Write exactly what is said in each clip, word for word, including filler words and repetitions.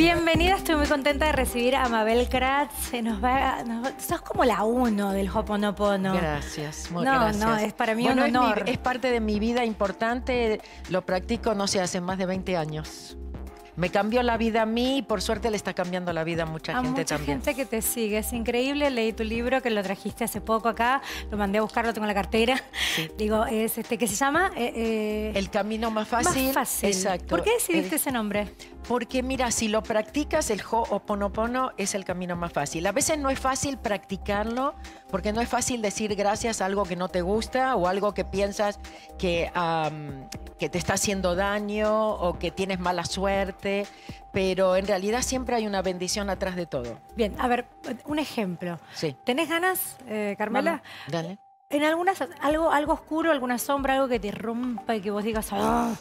Bienvenida, estoy muy contenta de recibir a Mabel Katz. Nos va, nos, sos como la uno del Ho'oponopono. Gracias, muy no, gracias. No, no, es para mí bueno, un honor. Es, mi, es parte de mi vida importante, lo practico, no sé, hace más de veinte años. Me cambió la vida a mí y por suerte le está cambiando la vida a mucha a gente mucha también. Mucha gente que te sigue, es increíble. Leí tu libro que lo trajiste hace poco acá, lo mandé a buscar, lo tengo en la cartera. Sí. Digo, es este, ¿qué se llama? Eh, eh, El camino más fácil. Más fácil. Exacto. ¿Por qué decidiste eh, ese nombre? Porque mira, si lo practicas, el Ho'oponopono es el camino más fácil. A veces no es fácil practicarlo porque no es fácil decir gracias a algo que no te gusta o algo que piensas que, um, que te está haciendo daño o que tienes mala suerte, pero en realidad siempre hay una bendición atrás de todo. Bien, a ver, un ejemplo. Sí. ¿Tenés ganas, eh, Carmela? Vamos, dale. En algunas, algo, algo oscuro, alguna sombra, algo que te rompa y que vos digas, ¡ah!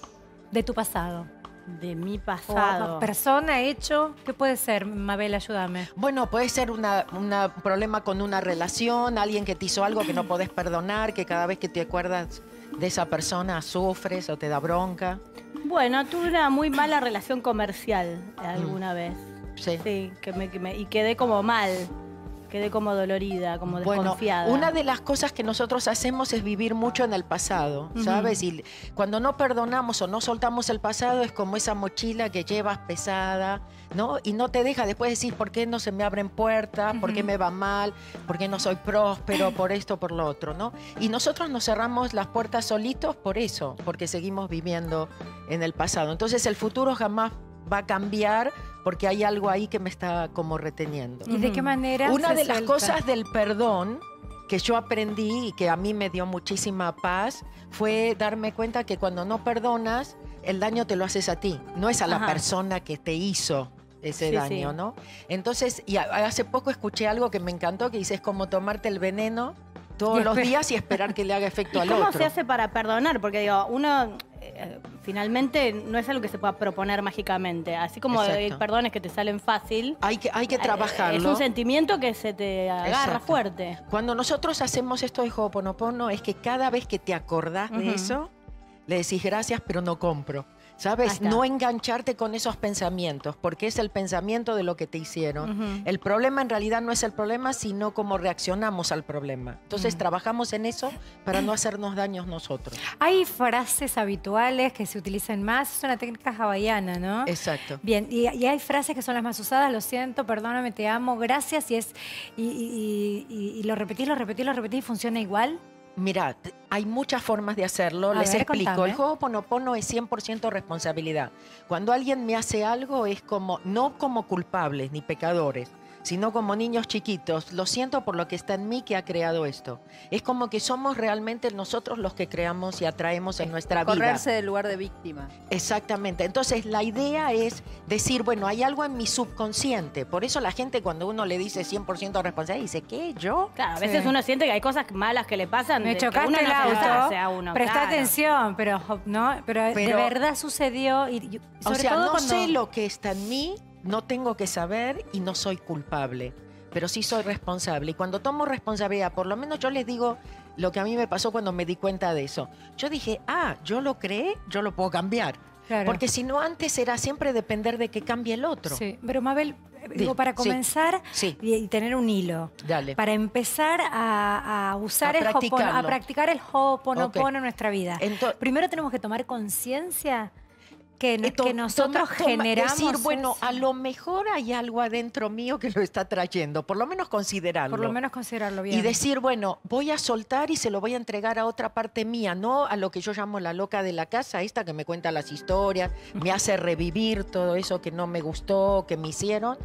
De tu pasado. De mi pasado. Oh, persona, hecho. ¿Qué puede ser, Mabel? Ayúdame. Bueno, puede ser un una problema con una relación, alguien que te hizo algo que no podés perdonar, que cada vez que te acuerdas de esa persona sufres o te da bronca. Bueno, tuve una muy mala relación comercial alguna mm. vez. Sí. Sí, que me, que me, y quedé como mal. Quedé como dolorida, como desconfiada. Bueno, una de las cosas que nosotros hacemos es vivir mucho en el pasado, ¿sabes? Uh-huh. Y cuando no perdonamos o no soltamos el pasado es como esa mochila que llevas pesada, ¿no? Y no te deja después decir por qué no se me abren puertas, uh-huh. por qué me va mal, por qué no soy próspero, por esto, por lo otro, ¿no? Y nosotros nos cerramos las puertas solitos por eso, porque seguimos viviendo en el pasado. Entonces el futuro jamás va a cambiar porque hay algo ahí que me está como reteniendo. ¿Y de qué manera? Una de las cosas del perdón que yo aprendí y que a mí me dio muchísima paz fue darme cuenta que cuando no perdonas, el daño te lo haces a ti, no es a la Ajá. persona que te hizo ese sí, daño, sí. ¿no? Entonces, y hace poco escuché algo que me encantó, que dice, es como tomarte el veneno todos los días y esperar que le haga efecto al otro. ¿Cómo se hace para perdonar? Porque digo, uno... Eh, finalmente no es algo que se pueda proponer mágicamente. Así como hay perdones que te salen fácil, hay que, hay que trabajarlo. Es un sentimiento que se te agarra Exacto. fuerte. Cuando nosotros hacemos esto de Ho'oponopono es que cada vez que te acordás uh-huh. de eso, le decís gracias pero no compro. ¿Sabes? No engancharte con esos pensamientos, porque es el pensamiento de lo que te hicieron. Uh-huh. El problema en realidad no es el problema, sino cómo reaccionamos al problema. Entonces, uh-huh. trabajamos en eso para no hacernos daños nosotros. Hay frases habituales que se utilizan más. Es una técnica hawaiana, ¿no? Exacto. Bien, y, y hay frases que son las más usadas. Lo siento, perdóname, te amo, gracias. Y, es, y, y, y, y lo repetís, lo repetís, lo repetís y funciona igual. Mirá, hay muchas formas de hacerlo. Les explico. El Ho'oponopono es cien por ciento responsabilidad. Cuando alguien me hace algo es como, no como culpables ni pecadores, sino como niños chiquitos. Lo siento por lo que está en mí que ha creado esto. Es como que somos realmente nosotros los que creamos y atraemos en nuestra vida. Correrse del lugar de víctima. Exactamente. Entonces, la idea es decir, bueno, hay algo en mi subconsciente. Por eso la gente cuando uno le dice cien por ciento responsable, dice, ¿qué? ¿Yo? Claro, a veces sí. uno siente que hay cosas malas que le pasan. Me chocaste el auto. Presta claro. atención, pero, ¿no? pero, pero de verdad sucedió. Y, sobre o sea, todo no cuando... sé lo que está en mí. No tengo que saber y no soy culpable, pero sí soy responsable. Y cuando tomo responsabilidad, por lo menos yo les digo lo que a mí me pasó cuando me di cuenta de eso. Yo dije, ah, yo lo creé, yo lo puedo cambiar. Claro. Porque si no, antes era siempre depender de que cambie el otro. Sí, pero Mabel... Digo, para comenzar sí, sí. y tener un hilo. Dale. Para empezar a, a usar a el Ho'oponopono, a practicar el Ho'oponopono okay. en nuestra vida. Entonces, primero tenemos que tomar conciencia que, no, to, que nosotros toma, toma, generamos... Decir, bueno, a lo mejor hay algo adentro mío que lo está trayendo. Por lo menos considerarlo. Por lo menos considerarlo bien. Y decir, bueno, voy a soltar y se lo voy a entregar a otra parte mía, no a lo que yo llamo la loca de la casa, esta que me cuenta las historias, me hace revivir todo eso que no me gustó, que me hicieron.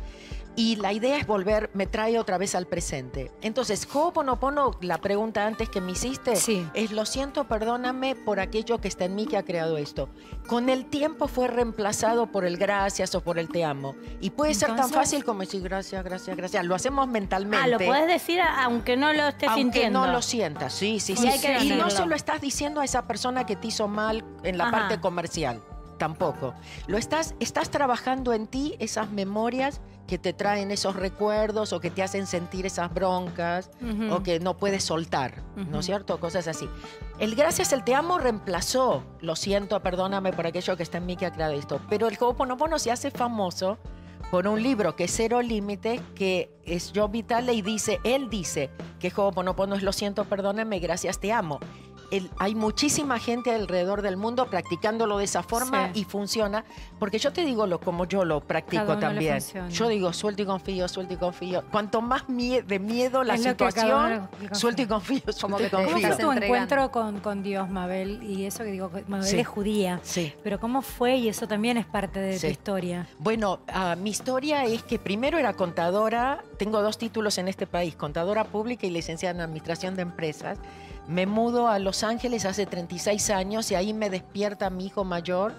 Y la idea es volver, me trae otra vez al presente. Entonces, Ho'oponopono, la pregunta antes que me hiciste, sí. es lo siento, perdóname por aquello que está en mí que ha creado esto. Con el tiempo fue reemplazado por el gracias o por el te amo. Y puede Entonces, ser tan fácil como decir gracias, gracias, gracias. Lo hacemos mentalmente. Ah, lo puedes decir aunque no lo estés aunque sintiendo. Aunque no lo sientas, sí, sí, sí. Y, sí. y no se lo estás diciendo a esa persona que te hizo mal en la Ajá. parte comercial. Tampoco. Lo estás, estás trabajando en ti esas memorias que te traen esos recuerdos o que te hacen sentir esas broncas uh-huh. o que no puedes soltar, uh-huh. ¿no es cierto? Cosas así. El gracias, el te amo reemplazó, lo siento, perdóname por aquello que está en mí que ha creado esto, pero el Ho'oponopono se hace famoso con un libro que es Cero Límites, que es Joe Vitale, y dice, él dice que Ho'oponopono es lo siento, perdóname, gracias, te amo. El, hay muchísima gente alrededor del mundo practicándolo de esa forma, sí, y funciona. Porque yo te digo lo, como yo lo practico también. Yo digo, suelto y confío, suelto y confío. Cuanto más mie de miedo la es situación, suelto y confío, suelto como que y confío. ¿Cómo fue tu encuentro con, con Dios, Mabel? Y eso que digo, Mabel sí. es judía. Sí. Pero ¿cómo fue? Y eso también es parte de sí. tu historia. Bueno, uh, mi historia es que primero era contadora. Tengo dos títulos en este país, contadora pública y licenciada en administración de empresas. Me mudo a Los Ángeles hace treinta y seis años y ahí me despierta mi hijo mayor,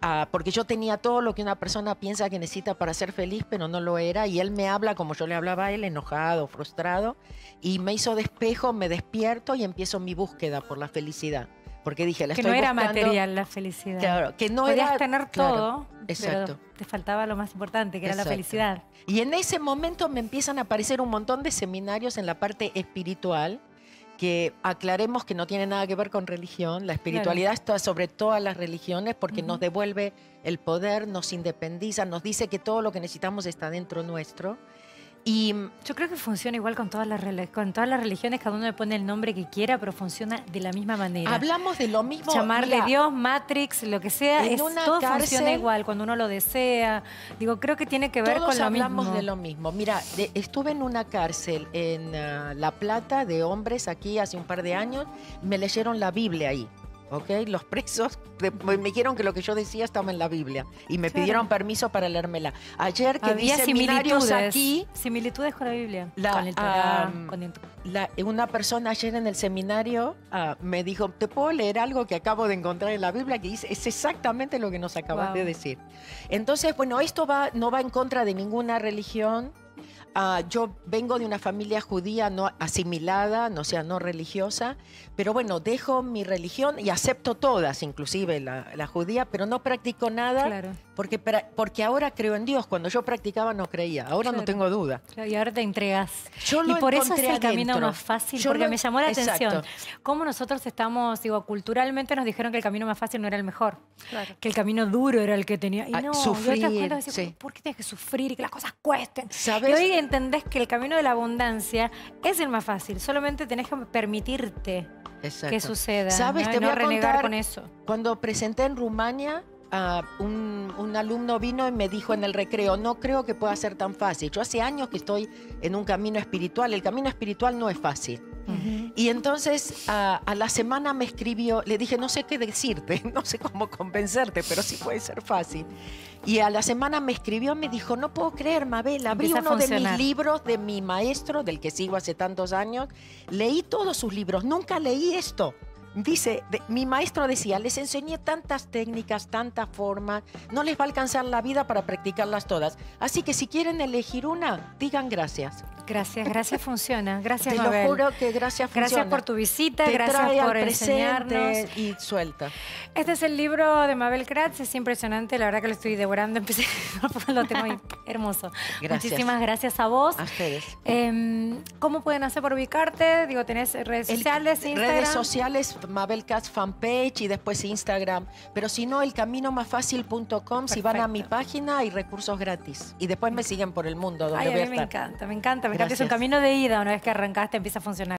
uh, porque yo tenía todo lo que una persona piensa que necesita para ser feliz, pero no lo era. Y él me habla como yo le hablaba a él, enojado, frustrado. Y me hizo despejo, me despierto y empiezo mi búsqueda por la felicidad. Porque dije, la estoy buscando. Que no era material la felicidad. Claro, que no podías era... tener todo, claro, exacto, pero te faltaba lo más importante, que era exacto. la felicidad. Y en ese momento me empiezan a aparecer un montón de seminarios en la parte espiritual, que aclaremos que no tiene nada que ver con religión. La espiritualidad claro. está sobre todas las religiones porque uh-huh. nos devuelve el poder, nos independiza, nos dice que todo lo que necesitamos está dentro nuestro. Y yo creo que funciona igual con todas las con todas las religiones, cada uno le pone el nombre que quiera, pero funciona de la misma manera. Hablamos de lo mismo. Llamarle mira, Dios, Matrix, lo que sea, es, todo cárcel, funciona igual cuando uno lo desea. Digo, creo que tiene que ver con lo mismo. Todos hablamos de lo mismo. Mira, de, estuve en una cárcel en uh, La Plata de hombres aquí hace un par de años, me leyeron la Biblia ahí. Okay, los presos me dijeron que lo que yo decía estaba en la Biblia y me claro. pidieron permiso para leérmela. Ayer que había vi seminarios aquí... Similitudes con la Biblia. La, con el Torah, um, con el... La, una persona ayer en el seminario uh, me dijo, ¿te puedo leer algo que acabo de encontrar en la Biblia? Que dice, es exactamente lo que nos acabas wow. de decir. Entonces, bueno, esto va, no va en contra de ninguna religión. Uh, yo vengo de una familia judía no asimilada, no sea no religiosa, pero bueno, dejo mi religión y acepto todas, inclusive la, la judía, pero no practico nada claro. porque, porque ahora creo en Dios. Cuando yo practicaba no creía, ahora claro. no tengo duda. Claro, y ahora te entregas. Yo lo y por eso es el adentro. Camino más fácil, yo porque lo... me llamó la Exacto. atención. Cómo nosotros estamos, digo, culturalmente nos dijeron que el camino más fácil no era el mejor, claro. que el camino duro era el que tenía. Y no, sufrir, yo te decía, sí. ¿por qué tienes que sufrir y que las cosas cuesten? ¿Sabes? Y hoy entendés que el camino de la abundancia es el más fácil. Solamente tenés que permitirte Exacto. que suceda. ¿Sabes? ¿No? Te voy no a renegar con eso. Cuando presenté en Rumania, uh, un, un alumno vino y me dijo en el recreo, no creo que pueda ser tan fácil. Yo hace años que estoy en un camino espiritual. El camino espiritual no es fácil. Uh-huh. Y entonces a, a la semana me escribió, le dije, no sé qué decirte, no sé cómo convencerte, pero sí puede ser fácil. Y a la semana me escribió, me dijo, no puedo creer, Mabel, abrí uno de mis libros de mi maestro, del que sigo hace tantos años, leí todos sus libros, nunca leí esto. Dice, de, mi maestro decía, les enseñé tantas técnicas, tantas formas, no les va a alcanzar la vida para practicarlas todas. Así que si quieren elegir una, digan gracias. Gracias, gracias funciona. Gracias, Te Mabel. Te lo juro que gracias funciona. Gracias por tu visita, Te gracias por enseñarnos. Y suelta. Este es el libro de Mabel Katz, es impresionante, la verdad que lo estoy devorando, empecé, lo tengo ahí, hermoso. Gracias. Muchísimas gracias a vos. A ustedes. Eh, ¿Cómo pueden hacer para ubicarte? Digo, ¿tenés redes el, sociales, Instagram? Redes sociales, Mabel Katz fanpage y después Instagram. Pero si no, el camino más fácil punto com, si van a mi página hay recursos gratis. Y después me siguen por el mundo. Donde Ay, a mí me encanta, me encanta. Me encanta. Es un camino de ida. Una vez que arrancaste empieza a funcionar.